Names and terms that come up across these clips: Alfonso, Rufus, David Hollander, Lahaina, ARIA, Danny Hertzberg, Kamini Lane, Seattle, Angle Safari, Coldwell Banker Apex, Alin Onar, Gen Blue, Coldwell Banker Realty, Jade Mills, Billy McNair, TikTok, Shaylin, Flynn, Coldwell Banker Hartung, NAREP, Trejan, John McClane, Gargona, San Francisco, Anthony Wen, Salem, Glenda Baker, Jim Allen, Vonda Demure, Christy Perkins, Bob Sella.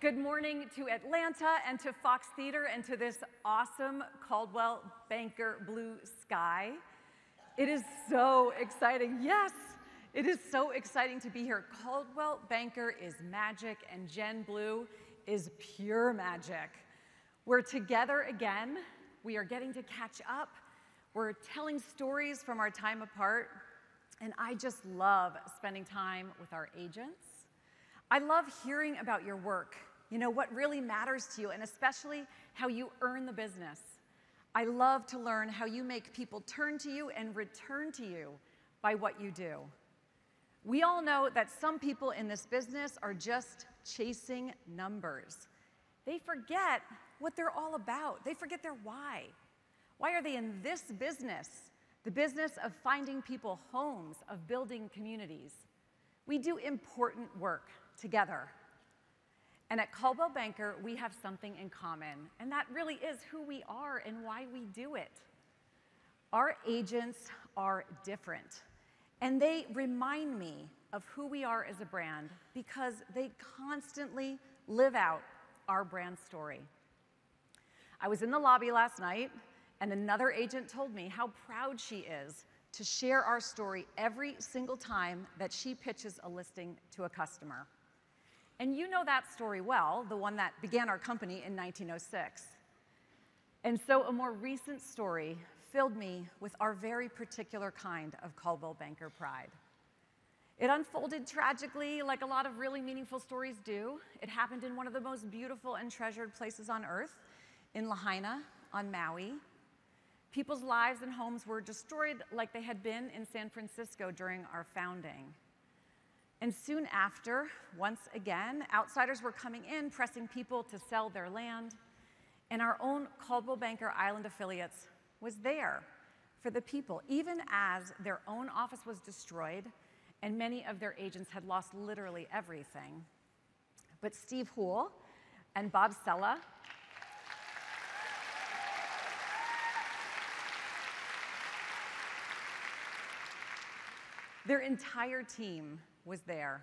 Good morning to Atlanta and to Fox Theater and to this awesome Coldwell Banker Blue Sky. It is so exciting. Yes, it is so exciting to be here. Coldwell Banker is magic and Gen Blue is pure magic. We're together again. We are getting to catch up. We're telling stories from our time apart. And I just love spending time with our agents. I love hearing about your work, you know, what really matters to you, and especially how you earn the business. I love to learn how you make people turn to you and return to you by what you do. We all know that some people in this business are just chasing numbers. They forget what they're all about. They forget their why. Why are they in this business? The business of finding people homes, of building communities. We do important work together. And at Coldwell Banker, we have something in common, and that really is who we are and why we do it. Our agents are different, and they remind me of who we are as a brand because they constantly live out our brand story. I was in the lobby last night, and another agent told me how proud she is to share our story every single time that she pitches a listing to a customer. And you know that story well, the one that began our company in 1906. And so a more recent story filled me with our very particular kind of Coldwell Banker pride. It unfolded tragically like a lot of really meaningful stories do. It happened in one of the most beautiful and treasured places on earth, in Lahaina on Maui. People's lives and homes were destroyed like they had been in San Francisco during our founding. And soon after, once again, outsiders were coming in, pressing people to sell their land, and our own Coldwell Banker Island Affiliates was there for the people, even as their own office was destroyed and many of their agents had lost literally everything. But Steve Houle and Bob Sella their entire team was there.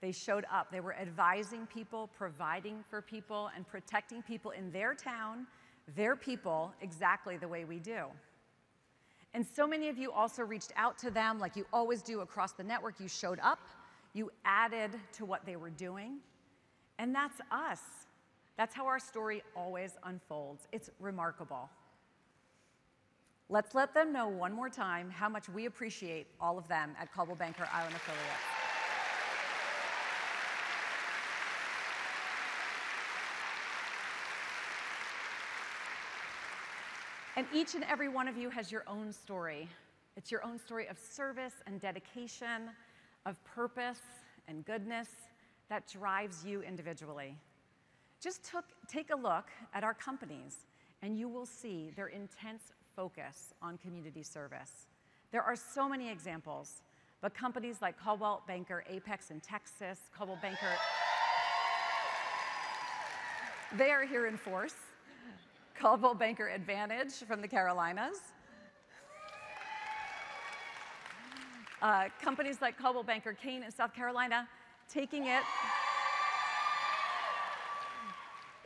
They showed up. They were advising people, providing for people, and protecting people in their town, their people, exactly the way we do. And so many of you also reached out to them like you always do across the network. You showed up. You added to what they were doing. And that's us. That's how our story always unfolds. It's remarkable. Let's let them know one more time how much we appreciate all of them at Coldwell Banker Island Affiliate. And each and every one of you has your own story. It's your own story of service and dedication, of purpose and goodness that drives you individually. Just take a look at our companies, and you will see their intense focus on community service. There are so many examples, but companies like Coldwell Banker Apex in Texas, Coldwell Banker, they are here in force. Coldwell Banker Advantage from the Carolinas. Companies like Coldwell Banker Kane in South Carolina,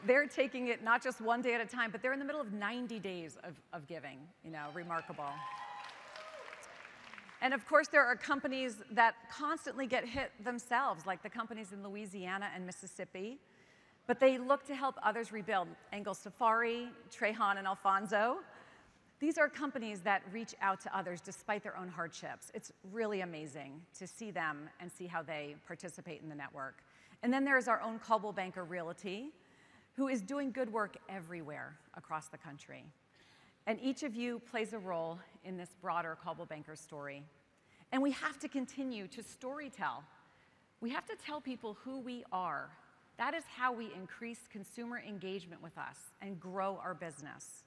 they're taking it not just one day at a time, but they're in the middle of 90 days of giving, you know, remarkable. And of course, there are companies that constantly get hit themselves, like the companies in Louisiana and Mississippi, but they look to help others rebuild. Angle Safari, Trejan, and Alfonso. These are companies that reach out to others despite their own hardships. It's really amazing to see them and see how they participate in the network. And then there's our own Coldwell Banker Realty, who is doing good work everywhere across the country. And each of you plays a role in this broader Coldwell Banker story. And we have to continue to storytell. We have to tell people who we are. That is how we increase consumer engagement with us and grow our business.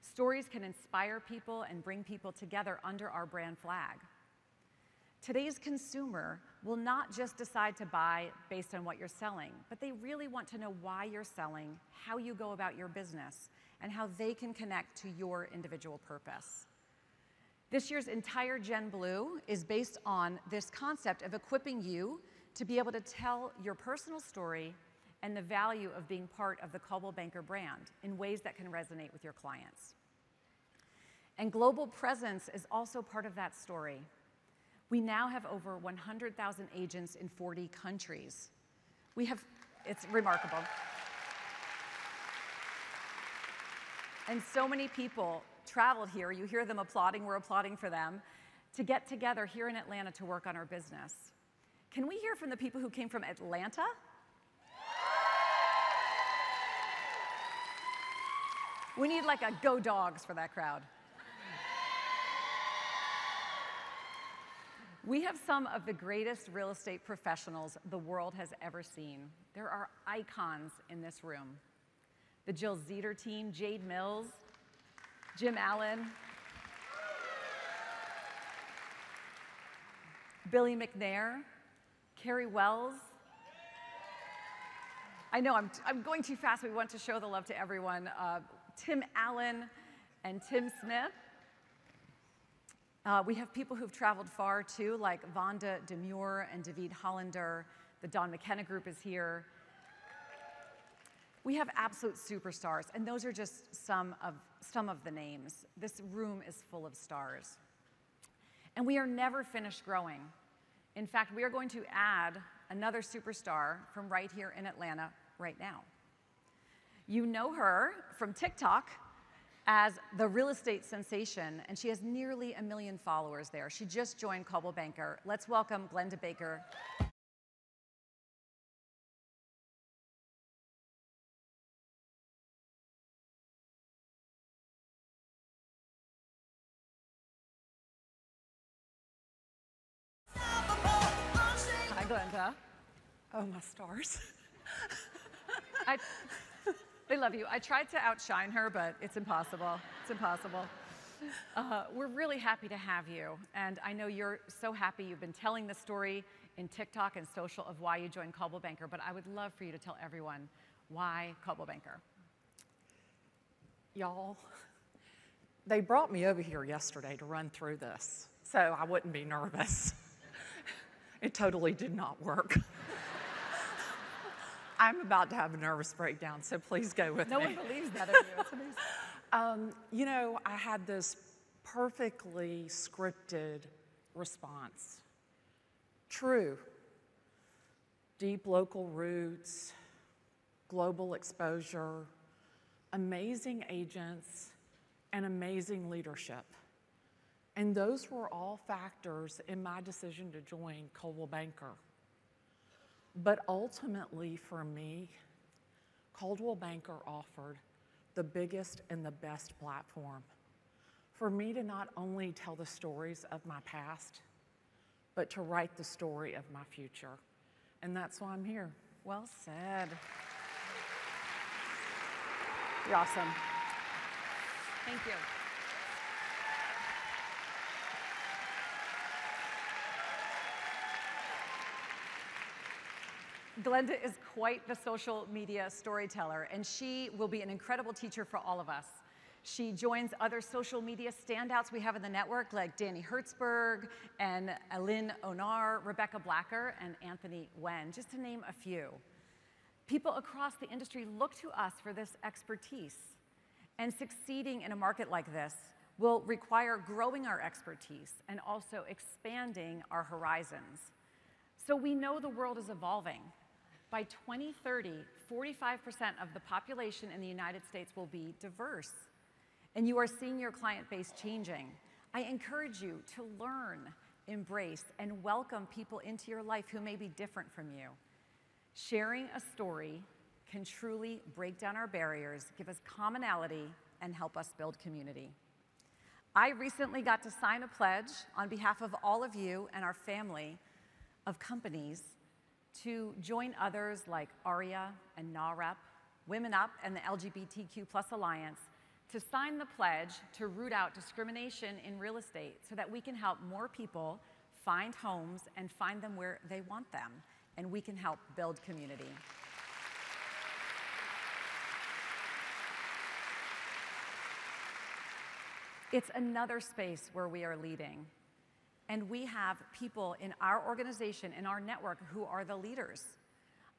Stories can inspire people and bring people together under our brand flag. Today's consumer will not just decide to buy based on what you're selling, but they really want to know why you're selling, how you go about your business, and how they can connect to your individual purpose. This year's entire Gen Blue is based on this concept of equipping you to be able to tell your personal story and the value of being part of the Coldwell Banker brand in ways that can resonate with your clients. And global presence is also part of that story. We now have over 100,000 agents in 40 countries. We have, it's remarkable. And so many people traveled here. You hear them applauding, we're applauding for them, to get together here in Atlanta to work on our business. Can we hear from the people who came from Atlanta? We need like a go dogs for that crowd. We have some of the greatest real estate professionals the world has ever seen. There are icons in this room. The Jill Zeder team, Jade Mills, Jim Allen, Billy McNair, Carrie Wells. I know I'm going too fast. We want to show the love to everyone. Tim Allen and Tim Smith. We have people who've traveled far too, like Vonda Demure and David Hollander. The Don McKenna group is here. We have absolute superstars, and those are just some of the names. This room is full of stars. And we are never finished growing. In fact, we are going to add another superstar from right here in Atlanta right now. You know her from TikTok as the real estate sensation, and she has nearly 1 million followers there. She just joined Coldwell Banker. Let's welcome Glenda Baker. Hi, Glenda. Oh, my stars. They love you. I tried to outshine her, but it's impossible. It's impossible. We're really happy to have you. And I know you're so happy. You've been telling the story in TikTok and social of why you joined Coldwell Banker, but I would love for you to tell everyone why Coldwell Banker. Y'all, they brought me over here yesterday to run through this, so I wouldn't be nervous. It totally did not work. I'm about to have a nervous breakdown, so please go with me. No one believes that of you. It's amazing. You know, I had this perfectly scripted response. True. Deep local roots, global exposure, amazing agents, and amazing leadership. And those were all factors in my decision to join Coldwell Banker. But ultimately, for me, Coldwell Banker offered the biggest and the best platform for me to not only tell the stories of my past, but to write the story of my future. And that's why I'm here. Well said. You're awesome. Thank you. Glenda is quite the social media storyteller, and she will be an incredible teacher for all of us. She joins other social media standouts we have in the network, like Danny Hertzberg and Alin Onar, Rebecca Blacker, and Anthony Wen, just to name a few. People across the industry look to us for this expertise, and succeeding in a market like this will require growing our expertise and also expanding our horizons. So we know the world is evolving. By 2030, 45% of the population in the United States will be diverse, and you are seeing your client base changing. I encourage you to learn, embrace, and welcome people into your life who may be different from you. Sharing a story can truly break down our barriers, give us commonality, and help us build community. I recently got to sign a pledge on behalf of all of you and our family of companies to join others like ARIA and NAREP, Women Up, and the LGBTQ+ Alliance to sign the pledge to root out discrimination in real estate so that we can help more people find homes and find them where they want them, and we can help build community. It's another space where we are leading. And we have people in our organization, in our network, who are the leaders.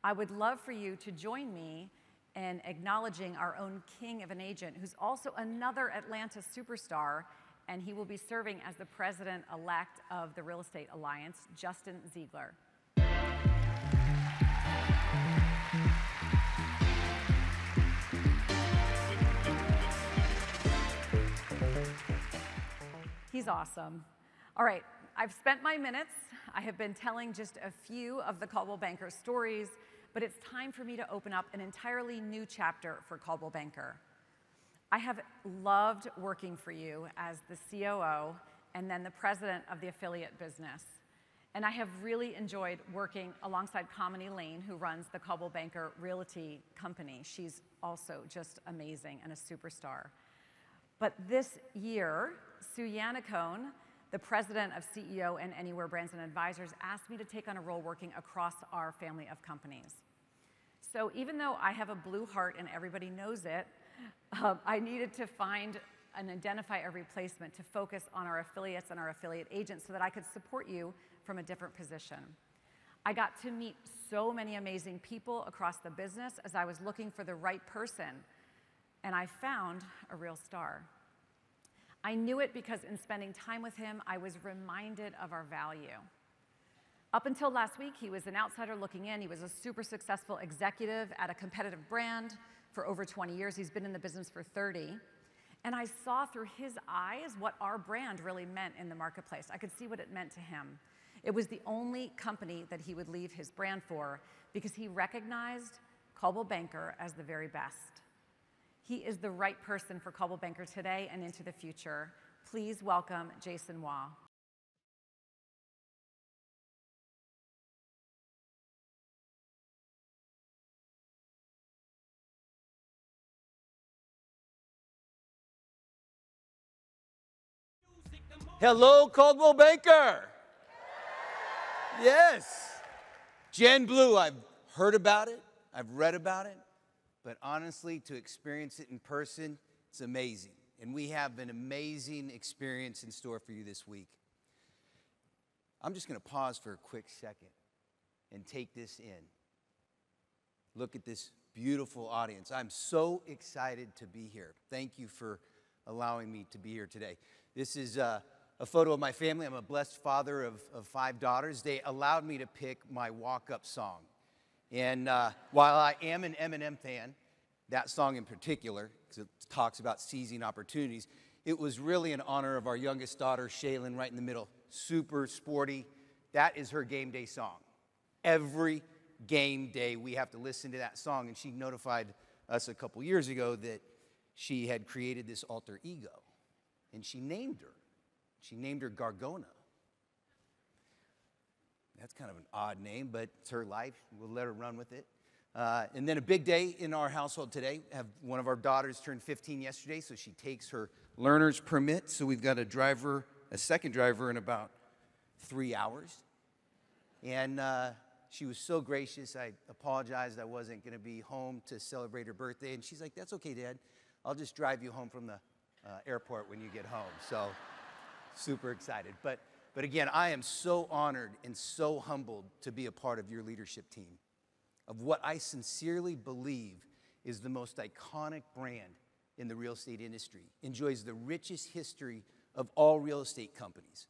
I would love for you to join me in acknowledging our own king of an agent, who's also another Atlanta superstar, and he will be serving as the president-elect of the Real Estate Alliance, Justin Ziegler. He's awesome. All right, I've spent my minutes. I have been telling just a few of the Coldwell Banker stories, but it's time for me to open up an entirely new chapter for Coldwell Banker. I have loved working for you as the COO and then the president of the affiliate business. And I have really enjoyed working alongside Kamini Lane, who runs the Coldwell Banker Realty Company. She's also just amazing and a superstar. But this year, Suyanna Cohn, the president of CEO and Anywhere Brands and Advisors, asked me to take on a role working across our family of companies. So even though I have a blue heart and everybody knows it, I needed to find and identify a replacement to focus on our affiliates and our affiliate agents so that I could support you from a different position. I got to meet so many amazing people across the business as I was looking for the right person, and I found a real star. I knew it because in spending time with him, I was reminded of our value. Up until last week, he was an outsider looking in. He was a super successful executive at a competitive brand for over 20 years. He's been in the business for 30. And I saw through his eyes what our brand really meant in the marketplace. I could see what it meant to him. It was the only company that he would leave his brand for because he recognized Coldwell Banker as the very best. He is the right person for Coldwell Banker today and into the future. Please welcome Jason Waugh. Hello, Coldwell Banker. Yes. Gen Blue, I've heard about it. I've read about it. But honestly, to experience it in person, it's amazing. And we have an amazing experience in store for you this week. I'm just going to pause for a quick second and take this in. Look at this beautiful audience. I'm so excited to be here. Thank you for allowing me to be here today. This is a photo of my family. I'm a blessed father of 5 daughters. They allowed me to pick my walk-up song. And while I am an Eminem fan, that song in particular, because it talks about seizing opportunities, it was really in honor of our youngest daughter, Shaylin, right in the middle. Super sporty. That is her game day song. Every game day, we have to listen to that song. And she notified us a couple years ago that she had created this alter ego. And she named her. She named her Gargona. That's kind of an odd name, but it's her life. We'll let her run with it. And then a big day in our household today. One of our daughters turned 15 yesterday, so she takes her learner's permit. So we've got a driver, a second driver in about 3 hours. And she was so gracious. I apologized I wasn't going to be home to celebrate her birthday. And she's like, that's okay, Dad. I'll just drive you home from the airport when you get home. So super excited. But again, I am so honored and so humbled to be a part of your leadership team, of what I sincerely believe is the most iconic brand in the real estate industry, enjoys the richest history of all real estate companies.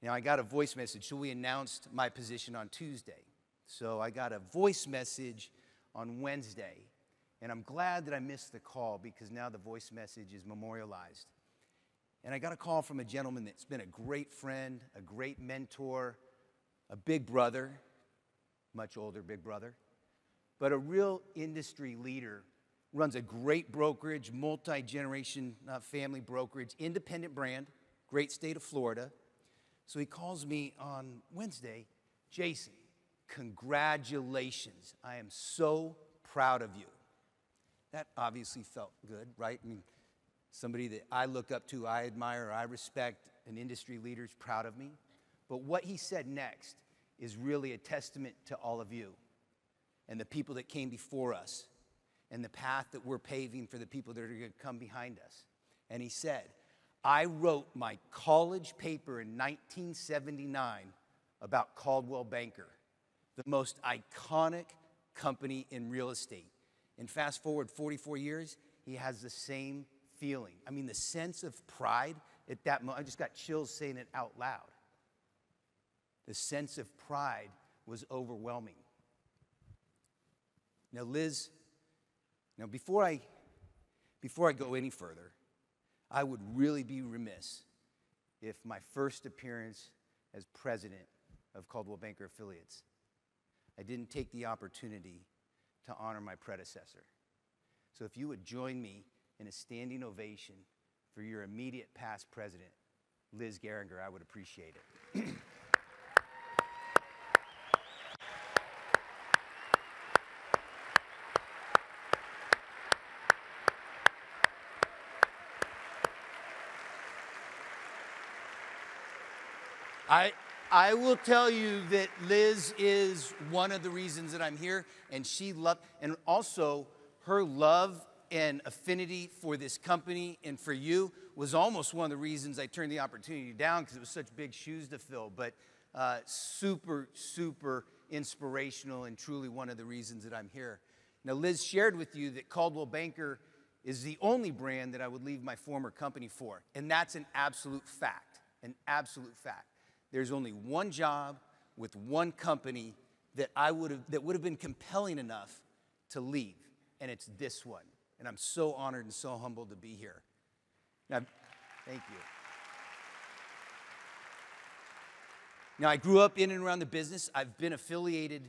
Now, I got a voice message. So we announced my position on Tuesday. So I got a voice message on Wednesday, and I'm glad that I missed the call because now the voice message is memorialized. And I got a call from a gentleman that's been a great friend, a great mentor, a big brother, much older big brother, but a real industry leader, runs a great brokerage, multi-generation family brokerage, independent brand, great state of Florida. So he calls me on Wednesday, Jason, congratulations. I am so proud of you. That obviously felt good, right? I mean, somebody that I look up to, I admire, I respect, an industry leader's proud of me. But what he said next is really a testament to all of you and the people that came before us and the path that we're paving for the people that are going to come behind us. And he said, I wrote my college paper in 1979 about Coldwell Banker. the most iconic company in real estate. And fast forward 44 years, he has the same feeling. I mean, the sense of pride at that moment, I just got chills saying it out loud. The sense of pride was overwhelming. Now, Liz, now before I go any further, I would really be remiss if my first appearance as president of Coldwell Banker Affiliates, I didn't take the opportunity to honor my predecessor. So if you would join me in a standing ovation for your immediate past president, Liz Geringer, I would appreciate it. I will tell you that Liz is one of the reasons that I'm here, and she loved, and also her love and affinity for this company and for you was almost one of the reasons I turned the opportunity down, because it was such big shoes to fill, but super, super inspirational and truly one of the reasons that I'm here. Now, Liz shared with you that Coldwell Banker is the only brand that I would leave my former company for, and that's an absolute fact, an absolute fact. There's only one job with one company that would have been compelling enough to leave, and it's this one. And I'm so honored and so humbled to be here. Now, thank you. Now, I grew up in and around the business. I've been affiliated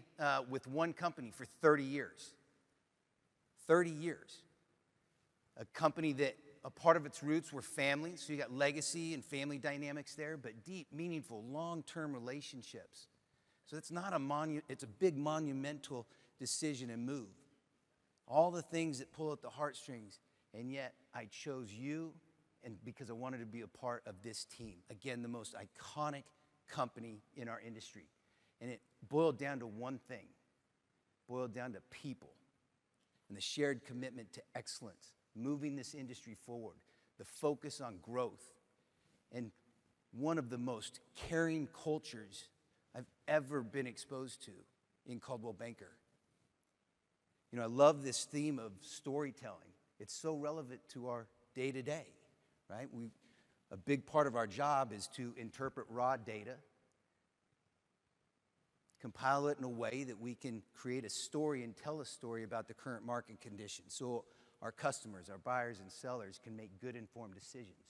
with one company for 30 years. 30 years. A company that a part of its roots were family, so you got legacy and family dynamics there, but deep, meaningful, long-term relationships. So it's not a it's a big monumental decision and move. All the things that pull at the heartstrings, and yet I chose you, and because I wanted to be a part of this team. Again, the most iconic company in our industry. And it boiled down to one thing, boiled down to people and the shared commitment to excellence, moving this industry forward, the focus on growth, and one of the most caring cultures I've ever been exposed to in Coldwell Banker. You know, I love this theme of storytelling. It's so relevant to our day-to-day, right? A big part of our job is to interpret raw data, compile it in a way that we can create a story and tell a story about the current market conditions. So our customers, our buyers and sellers can make good informed decisions.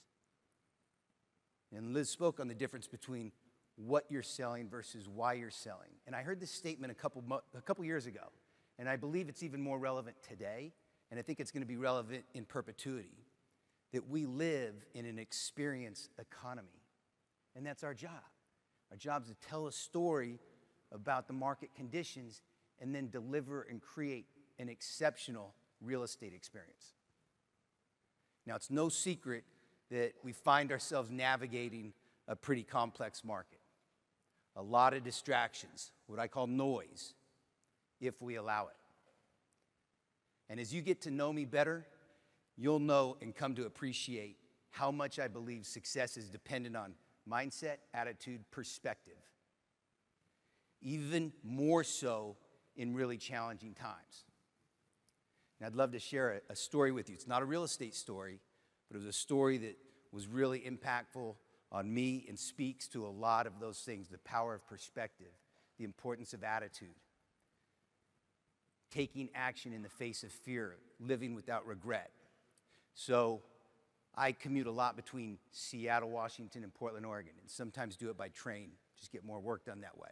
And Liz spoke on the difference between what you're selling versus why you're selling. And I heard this statement a couple years ago, and I believe it's even more relevant today, and I think it's gonna be relevant in perpetuity, that we live in an experience economy, and that's our job. Our job is to tell a story about the market conditions and then deliver and create an exceptional real estate experience. Now, it's no secret that we find ourselves navigating a pretty complex market. A lot of distractions, what I call noise, if we allow it. And as you get to know me better, you'll know and come to appreciate how much I believe success is dependent on mindset, attitude, perspective. Even more so in really challenging times. And I'd love to share a story with you. It's not a real estate story, but it was a story that was really impactful on me and speaks to a lot of those things, the power of perspective, the importance of attitude, taking action in the face of fear, living without regret. So I commute a lot between Seattle, Washington, and Portland, Oregon, and sometimes do it by train, just get more work done that way.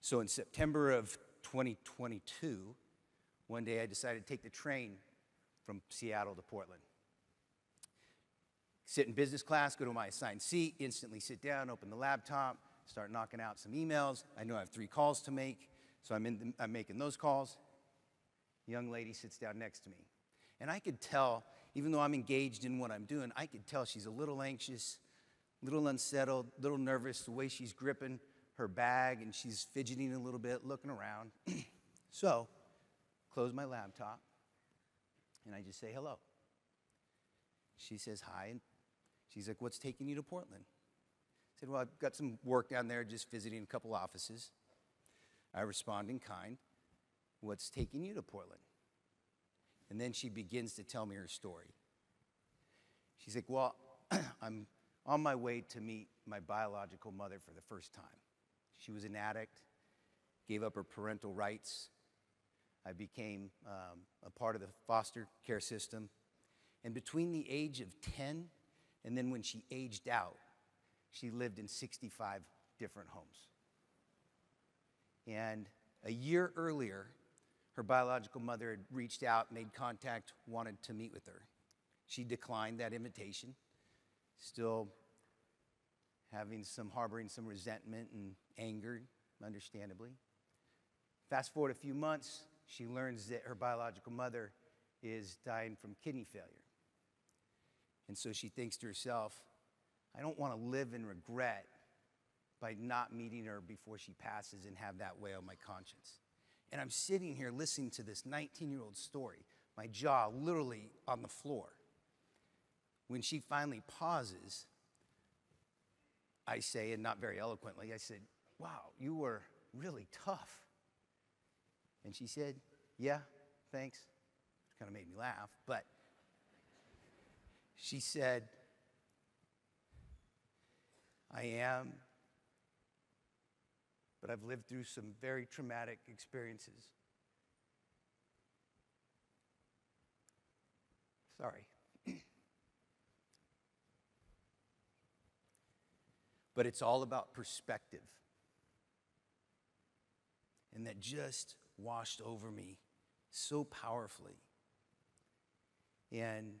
So in September of 2022, one day I decided to take the train from Seattle to Portland. Sit in business class, go to my assigned seat, instantly sit down, open the laptop, start knocking out some emails. I know I have 3 calls to make, so I'm making those calls. A young lady sits down next to me. And I could tell, even though I'm engaged in what I'm doing, I could tell she's a little anxious, a little unsettled, a little nervous, the way she's gripping her bag, and she's fidgeting a little bit, looking around. So, close my laptop, and I just say hello. She says hi, and she's like, "What's taking you to Portland?" I said, "Well, I've got some work down there, just visiting a couple offices." I respond in kind, what's taking you to Portland? And then she begins to tell me her story. She's like, well, I'm on my way to meet my biological mother for the first time. She was an addict, gave up her parental rights. I became a part of the foster care system. And between the age of 10 and then when she aged out, she lived in 65 different homes. And a year earlier, her biological mother had reached out, made contact, wanted to meet with her. She declined that invitation, still harboring some resentment and anger, understandably. Fast forward a few months, she learns that her biological mother is dying from kidney failure. And so she thinks to herself, I don't want to live in regret by not meeting her before she passes and have that weigh on my conscience. And I'm sitting here listening to this 19-year-old story, my jaw literally on the floor. When she finally pauses, I say, and not very eloquently, I said, wow, you were really tough. And she said, yeah, thanks. It kind of made me laugh, but she said, I am, but I've lived through some very traumatic experiences. Sorry. But it's all about perspective. And that just washed over me so powerfully. And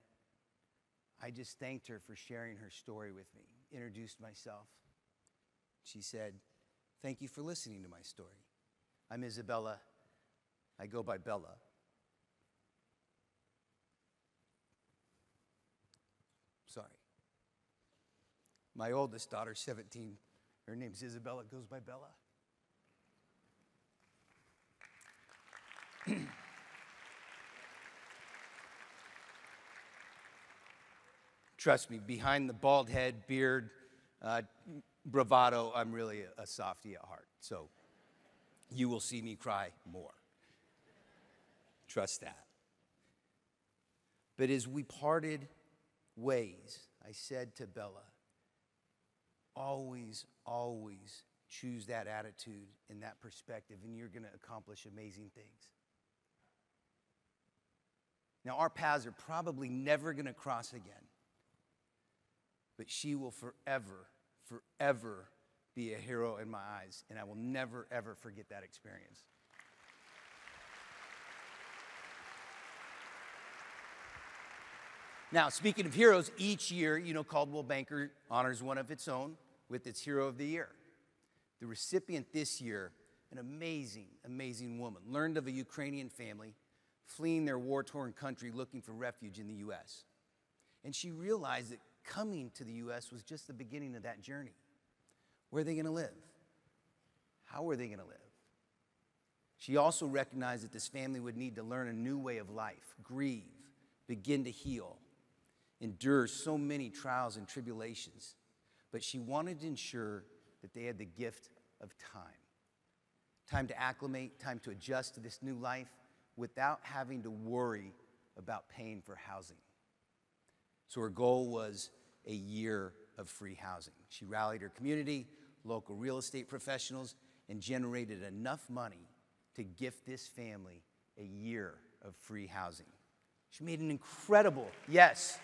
I just thanked her for sharing her story with me, introduced myself. She said, thank you for listening to my story. I'm Isabella. I go by Bella. Sorry. My oldest daughter, 17, her name's Isabella, goes by Bella. Trust me, behind the bald head, beard, bravado, I'm really a softie at heart. So you will see me cry more. Trust that. But as we parted ways, I said to Bella, always, always choose that attitude and that perspective, and you're going to accomplish amazing things. Now, our paths are probably never going to cross again, but she will forever, forever be a hero in my eyes, and I will never, ever forget that experience. Now, speaking of heroes, each year, you know, Coldwell Banker honors one of its own with its Hero of the Year. The recipient this year, an amazing, amazing woman, learned of a Ukrainian family fleeing their war-torn country looking for refuge in the U.S. And she realized that coming to the U.S. was just the beginning of that journey. Where are they going to live? How are they going to live? She also recognized that this family would need to learn a new way of life, grieve, begin to heal, endure so many trials and tribulations, but she wanted to ensure that they had the gift of time. Time to acclimate, time to adjust to this new life without having to worry about paying for housing. So her goal was a year of free housing. She rallied her community, local real estate professionals, and generated enough money to gift this family a year of free housing. She made an incredible, yes,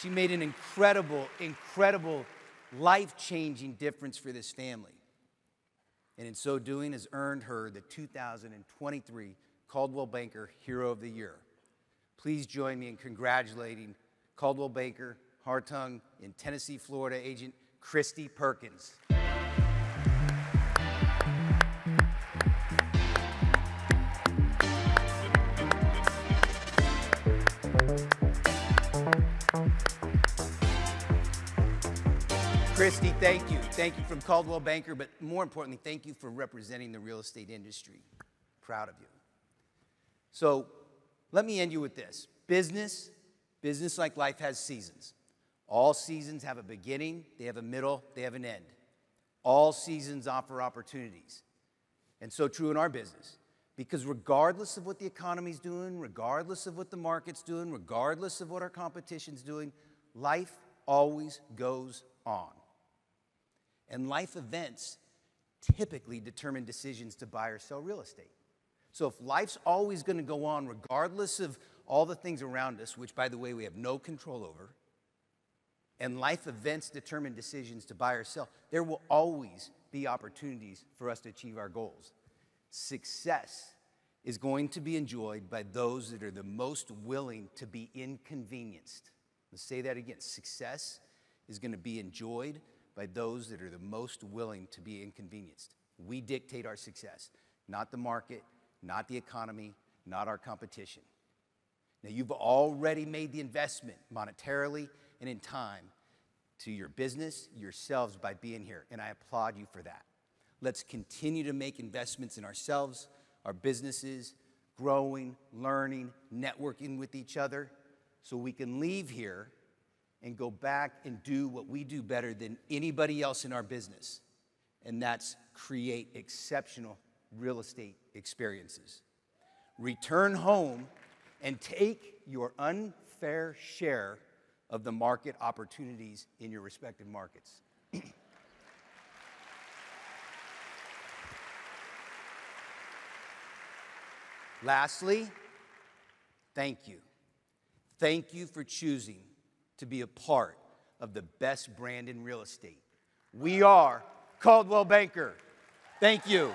she made an incredible, incredible, life-changing difference for this family. And in so doing has earned her the 2023 Coldwell Banker Hero of the Year. Please join me in congratulating Coldwell Banker, Hartung, and Tennessee, Florida agent Christy Perkins. Christy, thank you. Thank you from Coldwell Banker, but more importantly, thank you for representing the real estate industry. Proud of you. So let me end you with this. Business like life has seasons. All seasons have a beginning, they have a middle, they have an end. All seasons offer opportunities. And so true in our business. Because regardless of what the economy's doing, regardless of what the market's doing, regardless of what our competition's doing, life always goes on. And life events typically determine decisions to buy or sell real estate. So if life's always going to go on, regardless of all the things around us, which, by the way, we have no control over, and life events determine decisions to buy or sell, there will always be opportunities for us to achieve our goals. Success is going to be enjoyed by those that are the most willing to be inconvenienced. Let's say that again. Success is going to be enjoyed by those that are the most willing to be inconvenienced. We dictate our success, not the market, not the economy, not our competition. Now, you've already made the investment monetarily and in time to your business, yourselves, by being here, and I applaud you for that. Let's continue to make investments in ourselves, our businesses, growing, learning, networking with each other, so we can leave here and go back and do what we do better than anybody else in our business, and that's create exceptional real estate experiences. Return home and take your unfair share of the market opportunities in your respective markets. Lastly, thank you. Thank you for choosing to be a part of the best brand in real estate. We are Coldwell Banker. Thank you.